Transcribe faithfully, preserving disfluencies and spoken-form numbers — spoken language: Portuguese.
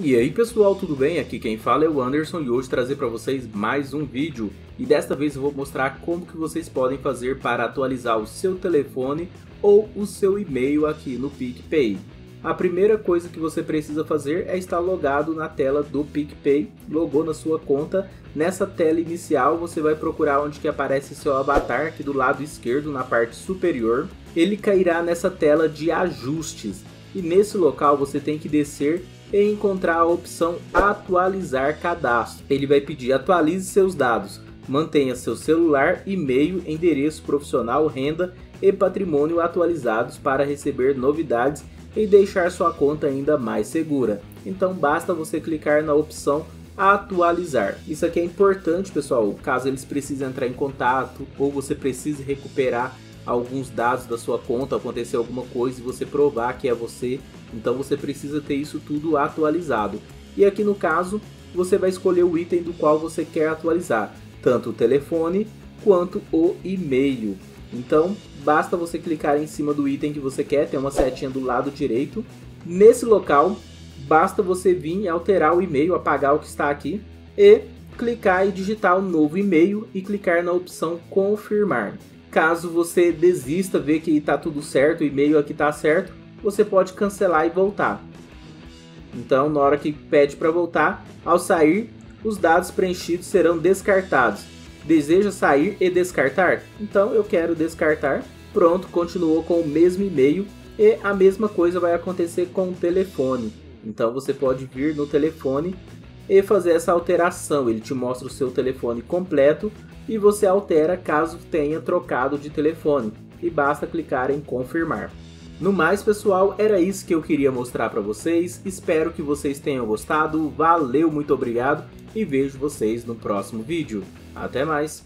E aí pessoal, tudo bem? Aqui quem fala é o Anderson e hoje trazer para vocês mais um vídeo. E desta vez eu vou mostrar como que vocês podem fazer para atualizar o seu telefone ou o seu e-mail aqui no PicPay. A primeira coisa que você precisa fazer é estar logado na tela do PicPay, logou na sua conta. Nessa tela inicial você vai procurar onde que aparece seu avatar, aqui do lado esquerdo na parte superior. Ele cairá nessa tela de ajustes e nesse local você tem que descer e encontrar a opção atualizar cadastro. Ele vai pedir atualize seus dados, mantenha seu celular, e-mail, endereço profissional, renda e patrimônio atualizados para receber novidades e deixar sua conta ainda mais segura. Então basta você clicar na opção atualizar. Isso aqui é importante pessoal, caso eles precisem entrar em contato ou você precise recuperar alguns dados da sua conta, acontecer alguma coisa e você provar que é você, então você precisa ter isso tudo atualizado. E aqui no caso, você vai escolher o item do qual você quer atualizar, tanto o telefone quanto o e-mail. Então, basta você clicar em cima do item que você quer, tem uma setinha do lado direito. Nesse local, basta você vir e alterar o e-mail, apagar o que está aqui e clicar e digitar um novo e-mail e clicar na opção confirmar. Caso você desista, ver que está tudo certo, o e-mail aqui está certo, você pode cancelar e voltar. Então, na hora que pede para voltar, ao sair, os dados preenchidos serão descartados. Deseja sair e descartar? Então, eu quero descartar. Pronto, continuou com o mesmo e-mail e a mesma coisa vai acontecer com o telefone. Então, você pode vir no telefone e fazer essa alteração. Ele te mostra o seu telefone completo e você altera caso tenha trocado de telefone e basta clicar em confirmar. No mais pessoal, era isso que eu queria mostrar para vocês, espero que vocês tenham gostado, valeu, muito obrigado e vejo vocês no próximo vídeo. Até mais!